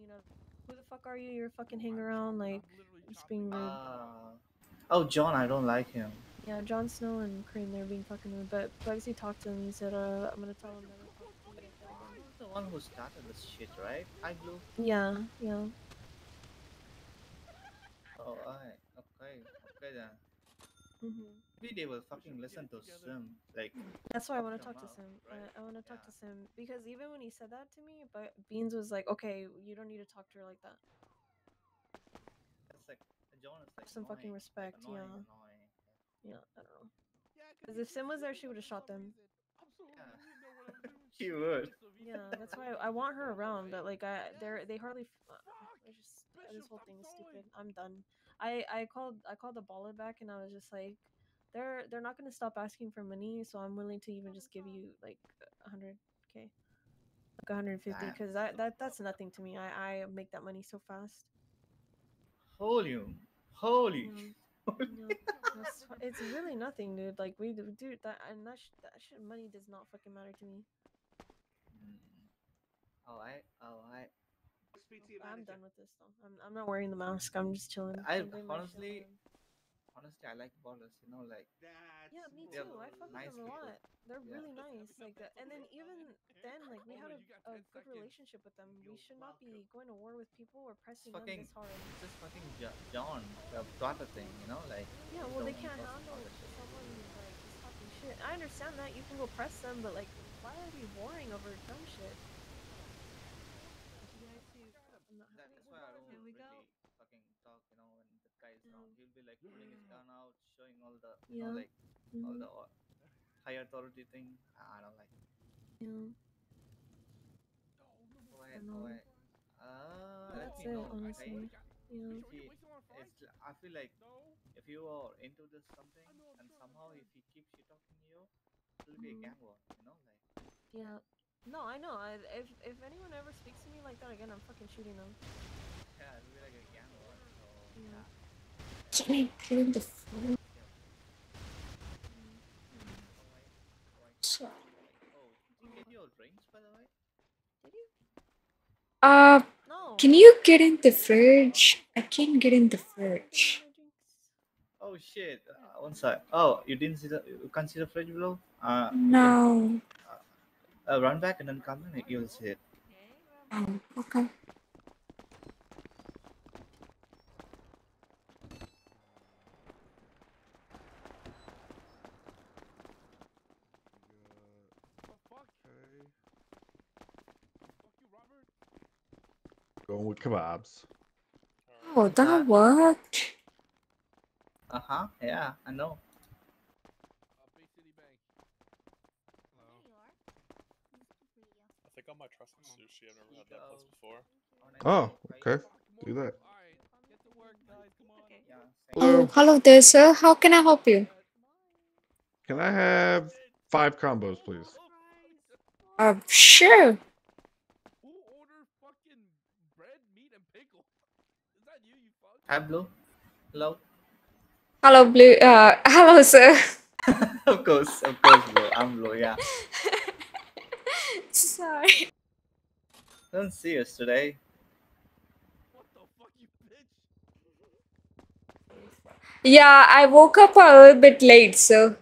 you know, who the fuck are you? You're fucking hang around, like, just being rude. Oh, Jon, I don't like him. Yeah, Jon Snow and Kryn, they're being fucking rude, but Bugsy talked to him and he said, I'm gonna tell him that I'm the one who started this shit, right? iBlue? Yeah, yeah. Oh, alright, okay, okay then. Maybe they will fucking listen to Sim, like... That's why I want to talk to Sim. Right? I want to talk to Sim, because even when he said that to me, but Beans was like, okay, you don't need to talk to her like that. That's like, Jon is like... Some annoying, fucking respect, like, annoying, yeah. Annoying. Yeah, I don't know. Because if Sim was there, she would have shot them. Yeah. She would. Yeah, that's why I want her around, but like, they hardly... this whole thing is stupid. I'm done. I called Abala back and I was just like, they're not gonna stop asking for money, so I'm willing to even just give you like 100K, like 150, because that's nothing to me. I make that money so fast. Holy. No, it's really nothing, dude. Like we do that, and that money does not fucking matter to me. All right. I'm done with this though. I'm not wearing the mask. I'm just chilling. Honestly, I like ballers. You know, like. Yeah, me too. I fuck with them a lot. They're really nice, like that. And then even then, like we had a good relationship with them. We should not be going to war with people or pressing them this hard. This fucking Jon, the daughter thing. You know, like. Yeah, well they can't handle someone like just talking shit. I understand that you can go press them, but like, why are we warring over dumb shit? Here we go. Fucking talk, you know, when the guy is around, he'll be like putting his gun out, showing all the, you know, like all the high authority thing. I don't like it. Yeah. Go ahead. That's it, honestly. I feel like if you are into this something and somehow if he keeps shit talking to you, it'll be a gang war, you know, like. Yeah. No, I know. If anyone ever speaks to me like that again, I'm fucking shooting them. Yeah, it'll be like a gang war. So... Yeah. Can I clean the floor? Sorry. Oh, did you get your drinks, by the way? Did you? No. Can you get in the fridge? I can't get in the fridge. Oh shit! One side. Oh, you didn't see the. You can't see the fridge below. No. Run back and then come in, you'll see it. Okay. Going with kebabs. Oh, that worked. Yeah, I know. I got my trusty sushi. I've never had that place before. Oh, okay. Do that. Oh, hello there, sir. How can I help you? Can I have 5 combos, please? Sure. Who ordered fucking bread, meat, and pickle? Is that you, you fuck? Hi, Blue. Hello. Hello, Blue. Hello, sir. Of course, Blue. I'm Blue, yeah. Sorry. Don't see us today. What the fuck, you bitch? Yeah, I woke up a little bit late, so.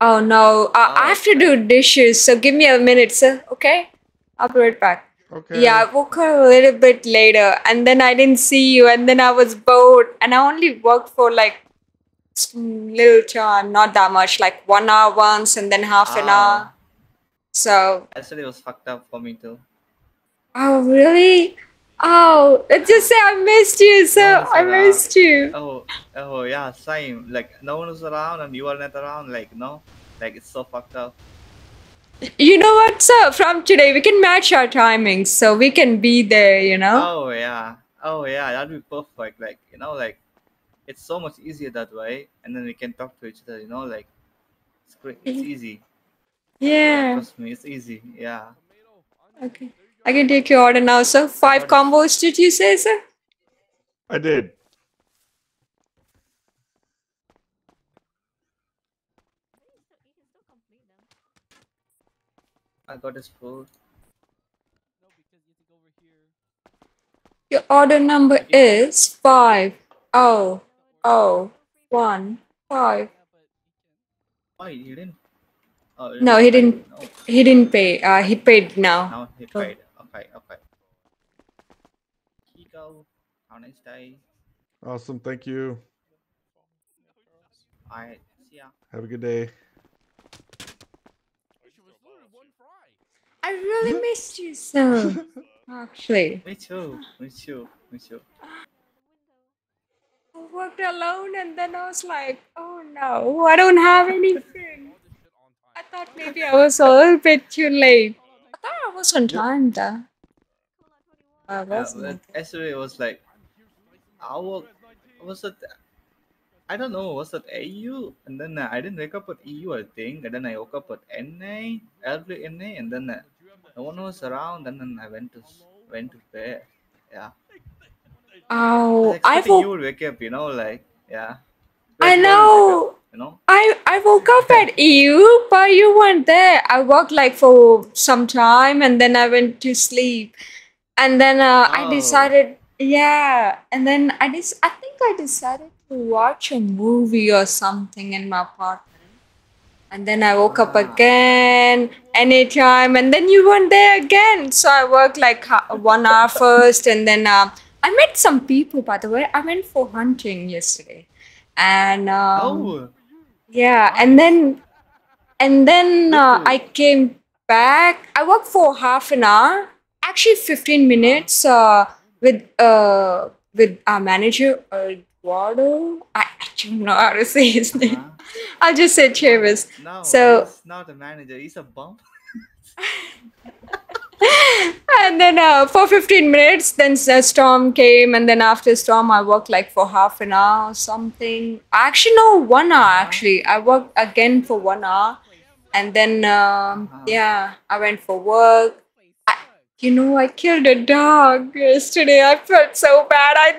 Oh no, I have to do dishes, so give me a minute, sir. Okay? I'll be right back. Okay. Yeah, I woke up a little bit later, and then I didn't see you, and then I was bored, and I only worked for like little time, not that much, like 1 hour once, and then half an hour. So actually, it was fucked up for me too. Oh really? Oh, it just say I missed you, so I missed you. Oh yeah, same. Like no one was around and you are not around. Like no, like it's so fucked up. You know what, sir? From today, we can match our timings, so we can be there. You know? Oh yeah, that'd be perfect. Like you know, like it's so much easier that way, and then we can talk to each other. You know, like it's great. It's easy. Yeah. Trust me, it's easy. Yeah. Okay. I can take your order now, sir. 5 combos, did you say, sir? I did. I got his food. Your order number is 5001 5. Why he didn't? Oh, no, he didn't. No. He didn't pay. He paid now. Now he paid. Okay, okay. Kiko, have a nice day. Awesome, thank you. All right, see ya. Have a good day. I really missed you so. Actually. Me too. Me too. I worked alone and then I was like, oh no, I don't have anything. I thought maybe I was a little bit too late. I thought I was on time though. I wasn't. Actually, it was like, I don't know, was at AU and then I didn't wake up at EU, I think, and then I woke up at NA, early NA, and then no one was around, and then I went to bed. Yeah. Oh, I woke up, you know, like, yeah. I know. You know? I woke up at EU, but you weren't there. I worked like for some time, and then I went to sleep, and then I decided, yeah, and then I think I decided to watch a movie or something in my apartment. And then I woke up again, anytime, and then you weren't there again. So I worked like 1 hour first, and then I met some people, by the way. I went for hunting yesterday. And yeah, and then I came back. I worked for half an hour, actually 15 minutes with our manager, Eduardo. I actually don't know how to say his name. I'll just say Chavis. No, so he's not a manager, he's a bump. And then for 15 minutes, then the storm came, and then after storm, I worked like for half an hour or something. Actually, no, 1 hour actually. I worked again for 1 hour, and then yeah, I went for work. You know, I killed a dog yesterday. I felt so bad. I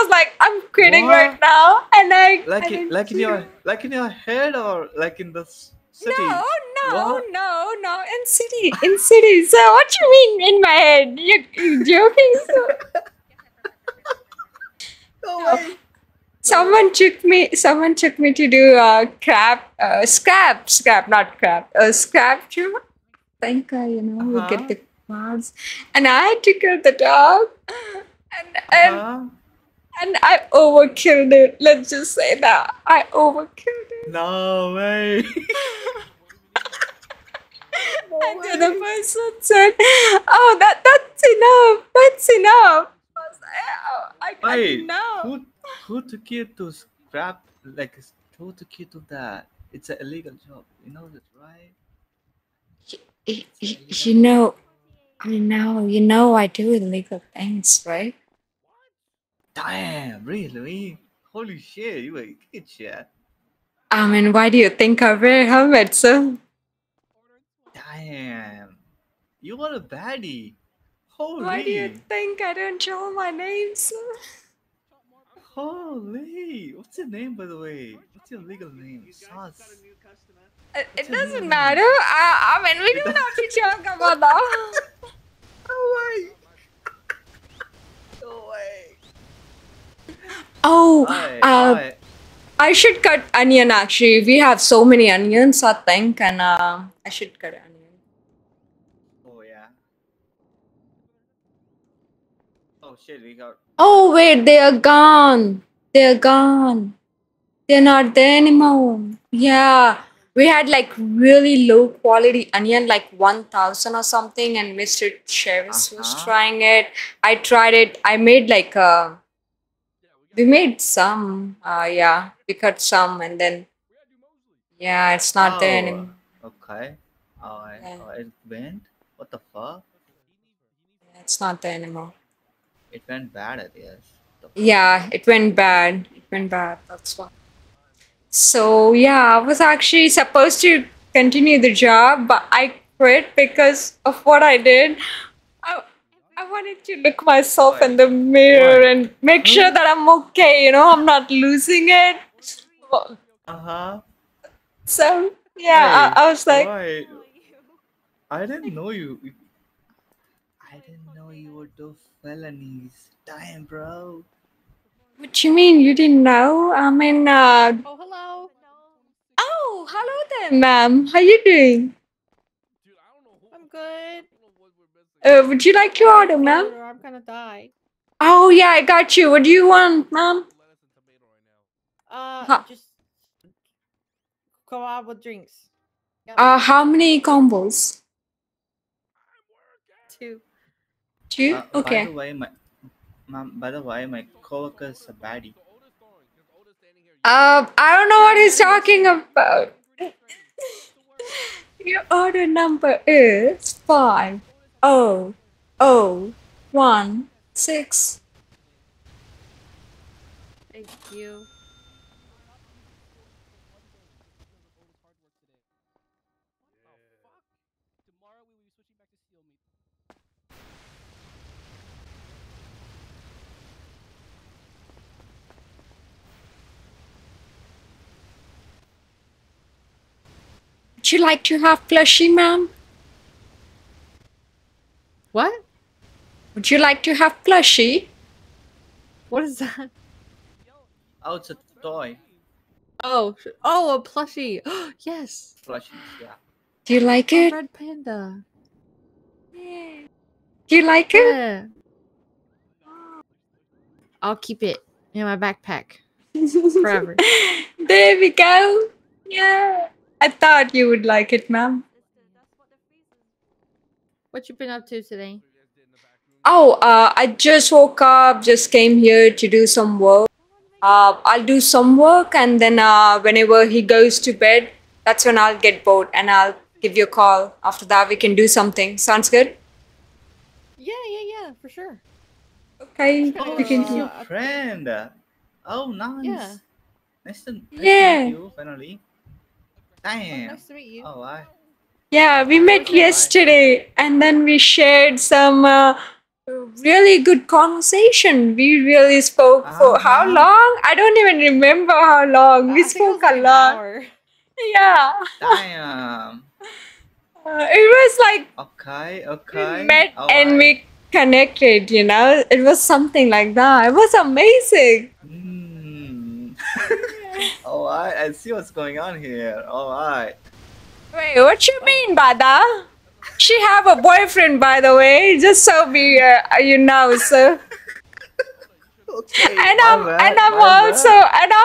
was like, I'm quitting right now. And I like in your head or like in the city? No, in city. So what you mean in my head? You joking? So no. Someone took me to do sculpture. Thank God, you know, we get the. And I tickled the dog, and I overkilled it. Let's just say that I overkilled it. No way. And then the person said, "Oh, that's enough. That's enough." I was like, "Oh, I didn't know." Who took you to scrap? Like, who took you to that? It's an illegal job. You know that, right? You know. I know I do illegal things, right? Damn, really? Holy shit, you were a kid, yeah. I mean, why do you think I wear a helmet, sir? Damn, you were a baddie. Holy. Why do you think I don't show my name, sir? Holy, what's your name, by the way? What's your legal name? Sauce. It doesn't matter. I mean, we do not have to joke about that. No way. Oh, I should cut onion actually. We have so many onions, I think, and I should cut onion. Oh, yeah. Oh, shit, we got. Oh, wait, they are gone. They're not there anymore. Yeah. We had like really low quality onion, like 1,000 or something, and Mr. Chavis was trying it. I tried it. I made like we made some. Yeah, we cut some, and then yeah, it's not there anymore. Okay. It went. What the fuck? Yeah, it's not there anymore. It went bad, I guess. Yeah, it went bad. That's why. So yeah, I was actually supposed to continue the job, but I quit because of what I did. I wanted to look myself in the mirror and make sure that I'm okay, you know, I'm not losing it. So yeah, I was like, I didn't know you were Photo felonies. Damn, bro. What you mean? You didn't know? I mean, Oh, hello. Oh, hello there, ma'am. How you doing? I'm good. Would you like your order, ma'am? I'm gonna die. Oh, yeah, I got you. What do you want, ma'am? Just go out with drinks. Yep. How many combos? 2. 2? Okay. By the way, my coworker's a baddie. I don't know what he's talking about. Your order number is 50016. Thank you. Would you like to have plushie, ma'am? What? Would you like to have plushie? What is that? Oh, it's a toy. Oh, a plushie. Yes. Plushies, yeah. Do you like it? Red panda. Yeah. Do you like it? Yeah. I'll keep it in my backpack forever. There we go. Yeah. I thought you would like it, ma'am. What you been up to today? Oh, I just woke up, just came here to do some work. I'll do some work, and then whenever he goes to bed, that's when I'll get bored and I'll give you a call. After that, we can do something. Sounds good? Yeah, for sure. Okay. Oh, we can do a friend. Oh, nice. Yeah. Nice to meet you, finally. Damn. Nice to meet you. Oh, wow. Yeah, we met yesterday and then we shared some really good conversation. We really spoke for how long? I don't even remember how long. We spoke a lot. Hour. Yeah. Damn. It was like we met and we connected, you know. It was something like that. It was amazing. Alright, I see what's going on here. Alright. Wait, what you mean by that? She have a boyfriend, by the way, just so we, you know, so. Okay, and I'm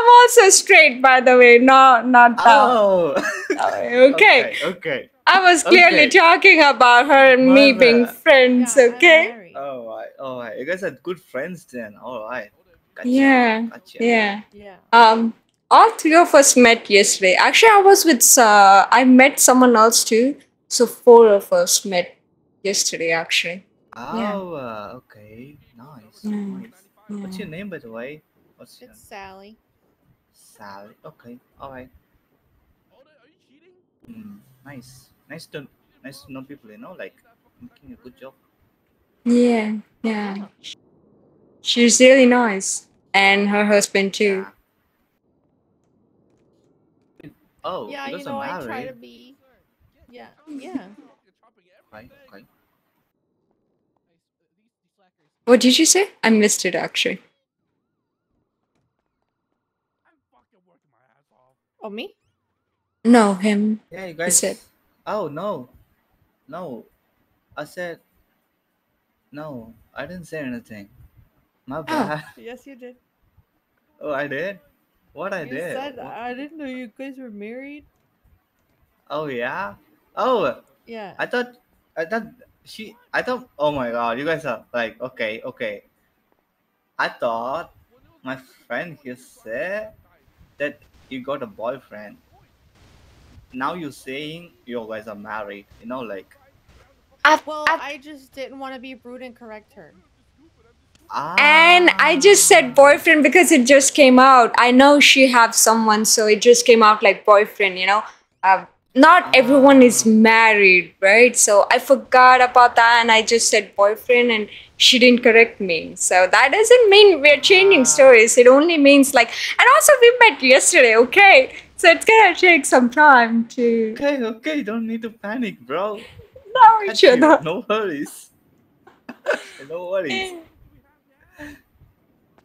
also straight, by the way. No, not that. Oh. Okay. I was clearly talking about her and me being friends. Yeah, okay. Alright. You guys are good friends then. Alright. Gotcha. Yeah. All 3 of us met yesterday. Actually, I met someone else too. So 4 of us met yesterday, actually. Oh, yeah. Okay. Nice. Nice. Yeah. What's your name, by the way? It's Sally. Sally. Okay. All right. Are you cheating? Nice. Nice to know people. You know, like making a good job. Yeah. Yeah. She's really nice, and her husband too. Oh, yeah, you know, I try to be. Yeah. Okay. What did you say? I missed it actually. Oh, me? No, him. Yeah, you guys. He said. Oh no. I said. No, I didn't say anything. My bad. Oh. Yes, you did. Oh, I did. You said I didn't know you guys were married. Oh yeah. Oh. Yeah. I thought. Oh my God, you guys are like okay. I thought my friend here said that you got a boyfriend. Now you're saying you guys are married. You know, like. I just didn't want to be rude and correct her. And I just said boyfriend because it just came out. I know she have someone, so it just came out like boyfriend, you know. Not everyone is married, right? So I forgot about that and I just said boyfriend and she didn't correct me. So that doesn't mean we're changing stories. It only means like, and also we met yesterday, okay? So it's gonna take some time to... Okay, don't need to panic, bro. No, no worries. No worries.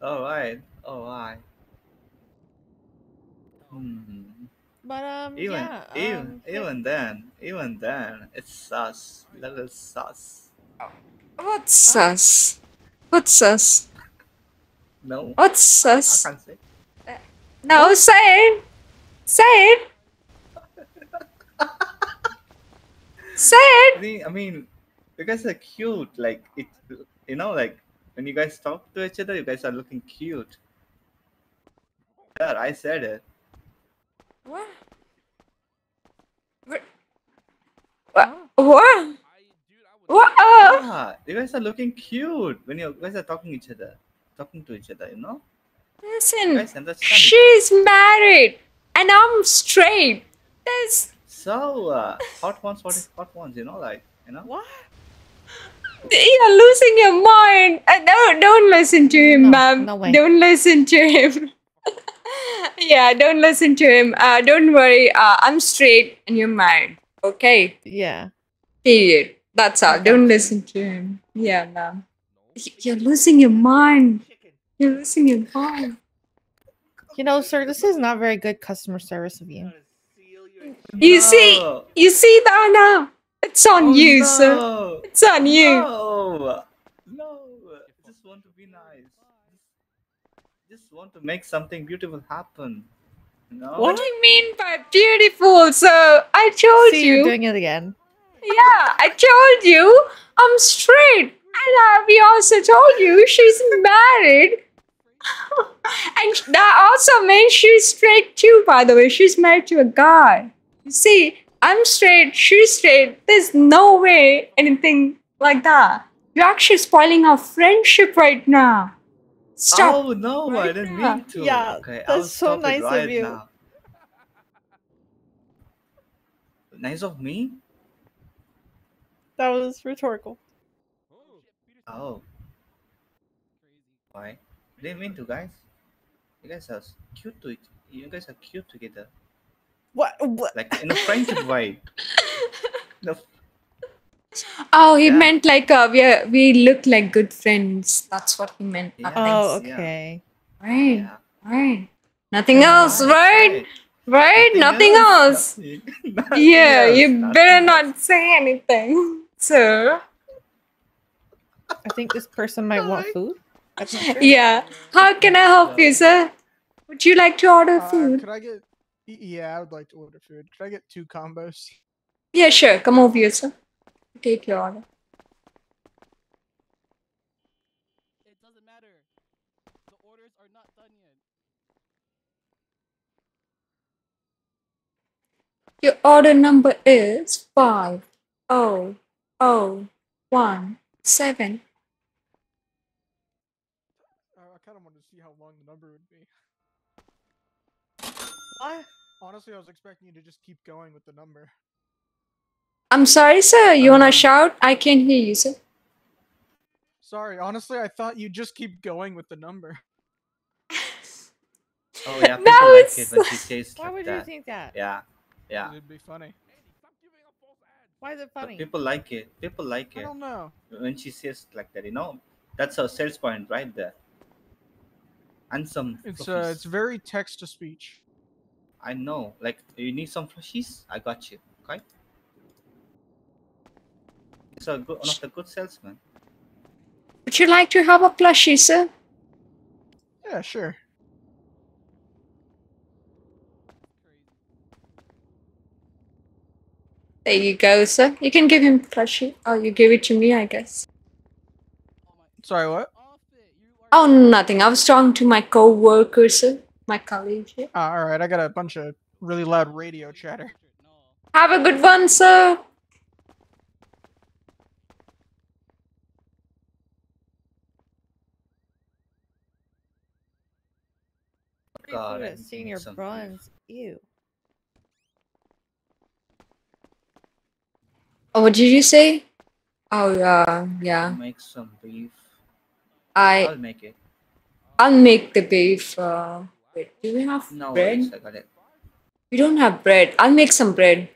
Alright, alright. Hmm. But even then, it's sus. Little sus. What's sus? What's sus? No. What's sus? I can't say. No, say it. Say it. Say it. I mean, you guys are cute. Like it, you know, like when you guys talk to each other, you guys are looking cute. Yeah, I said it. What? What? What? Yeah, you guys are looking cute when you guys are talking to each other, you know? Listen, she's married and I'm straight. There's... So, hot ones, you know, like, you know? What? You're losing your mind. Don't listen to him, ma'am. No way. Don't listen to him. Yeah, don't listen to him. Don't worry. I'm straight and you're married. Okay? Yeah. Period. That's all. Don't listen to him. Yeah, ma'am. You're losing your mind. You're losing your mind. You know, sir, this is not very good customer service of you. You see, Dana, it's on you, sir. It's on you. No, I just want to be nice. Just want to make something beautiful happen. No? What do you mean by beautiful, sir? I told you. You're doing it again. Yeah, I told you. I'm straight. And we also told you she's married. And that also means she's straight too, by the way. She's married to a guy. You see, I'm straight, she's straight. There's no way anything like that. You're actually spoiling our friendship right now. Stop. Oh, no, right I didn't now. Mean to. Yeah, okay, that's so nice right of you. Now. Nice of me? That was rhetorical. Oh. Why? Didn't mean to, guys. You guys are cute together. What? Like in a friendship vibe. No. Oh, he meant like we look like good friends. That's what he meant. Yeah. Oh, okay. Yeah. Right. Nothing else, right? Right? Nothing else. You better not say anything, sir. I think this person might want food. Sure. Yeah. How can I help you, sir? Would you like to order food? Could I get... Yeah, I would like to order food. Could I get 2 combos? Yeah, sure. Come over here, sir. Take your order. It doesn't matter. The orders are not done yet. Your order number is 5001 7. I kind of wanted to see how long the number would be. What? Honestly, I was expecting you to just keep going with the number. I'm sorry, sir. You wanna shout? I can't hear you, sir. Sorry, honestly, I thought you'd just keep going with the number. Oh yeah, that was... like it, why like would that. You think that? Yeah. It'd be funny. Why is it funny? But people like it. I don't know. When she says like that, you know, that's her sales point right there. And some. It's very text to speech. I know. Like, you need some flushies? I got you. Okay. It's a good, one of the good salesmen. Would you like to have a plushie, sir? Yeah, sure. There you go, sir. You can give him plushie. Oh, you give it to me, I guess. Sorry, what? Oh, nothing. I was talking to my co-worker, sir. My colleague here. Alright, I got a bunch of really loud radio chatter. Have a good one, sir. God, I'm senior bronze. Ew. Oh, what did you say? Oh, yeah. Make some beef. I'll make it. I'll make the beef. Wait, do we have bread? Worries, I got it. We don't have bread. I'll make some bread.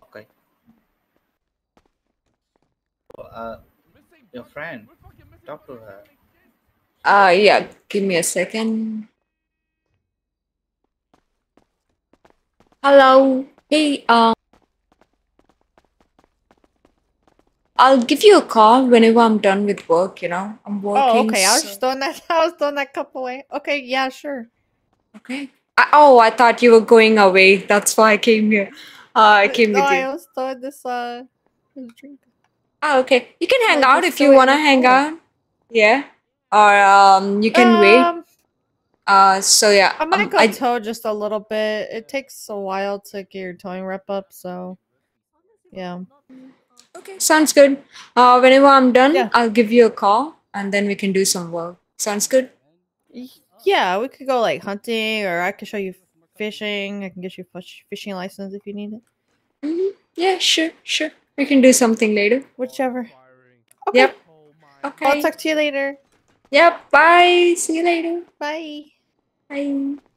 Okay. Your friend. Talk to her. Yeah, give me a second. Hello. Hey, I'll give you a call whenever I'm done with work, you know. I'm working. Oh, okay. I was just throwing that, cup away. Okay, yeah, sure. Okay. I thought you were going away. That's why I came here. I came with you. I was throwing this drink. Oh, okay. You can hang out if you want to hang out. Yeah. Or you can wait. So yeah. I'm going to go tow just a little bit. It takes a while to get your towing rep up, so yeah. Okay, sounds good. Whenever I'm done, yeah. I'll give you a call and then we can do some work. Sounds good? Yeah, we could go like hunting or I can show you fishing. I can get you a fishing license if you need it. Mm-hmm. Yeah, sure. We can do something later. Whichever. Okay. Yep. Okay. I'll talk to you later. Yep, bye. See you later. Bye. Bye.